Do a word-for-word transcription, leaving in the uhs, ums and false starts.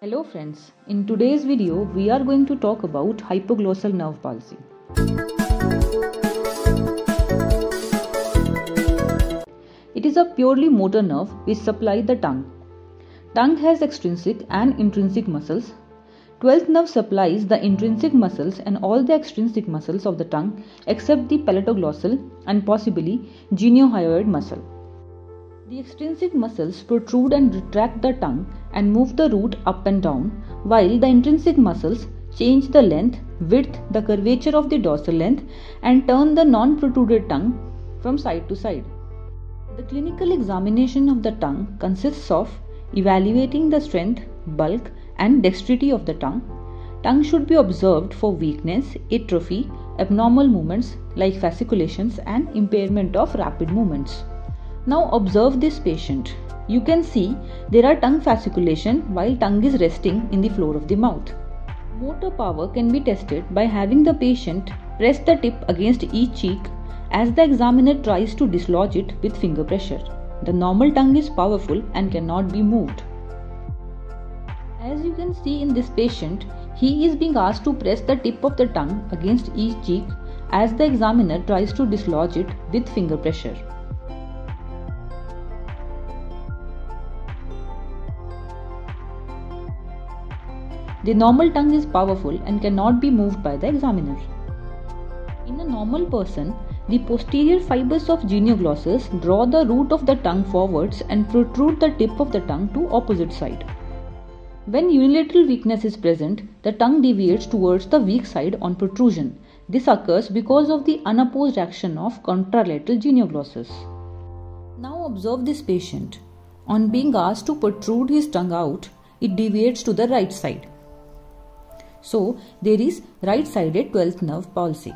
Hello friends, in today's video we are going to talk about hypoglossal nerve palsy. It is a purely motor nerve which supplies the tongue. Tongue has extrinsic and intrinsic muscles. twelfth nerve supplies the intrinsic muscles and all the extrinsic muscles of the tongue except the palatoglossal and possibly geniohyoid muscle. The extrinsic muscles protrude and retract the tongue and move the root up and down, while the intrinsic muscles change the length, width, the curvature of the dorsal length and turn the non-protruded tongue from side to side. The clinical examination of the tongue consists of evaluating the strength, bulk and dexterity of the tongue. Tongue should be observed for weakness, atrophy, abnormal movements like fasciculations and impairment of rapid movements. Now observe this patient. You can see there are tongue fasciculation while tongue is resting in the floor of the mouth. Motor power can be tested by having the patient press the tip against each cheek as the examiner tries to dislodge it with finger pressure. The normal tongue is powerful and cannot be moved. As you can see in this patient, he is being asked to press the tip of the tongue against each cheek as the examiner tries to dislodge it with finger pressure. The normal tongue is powerful and cannot be moved by the examiner. In a normal person, the posterior fibers of genioglossus draw the root of the tongue forwards and protrude the tip of the tongue to opposite side. When unilateral weakness is present, the tongue deviates towards the weak side on protrusion. This occurs because of the unopposed action of contralateral genioglossus. Now observe this patient. On being asked to protrude his tongue out, it deviates to the right side. So, there is right-sided twelfth nerve palsy.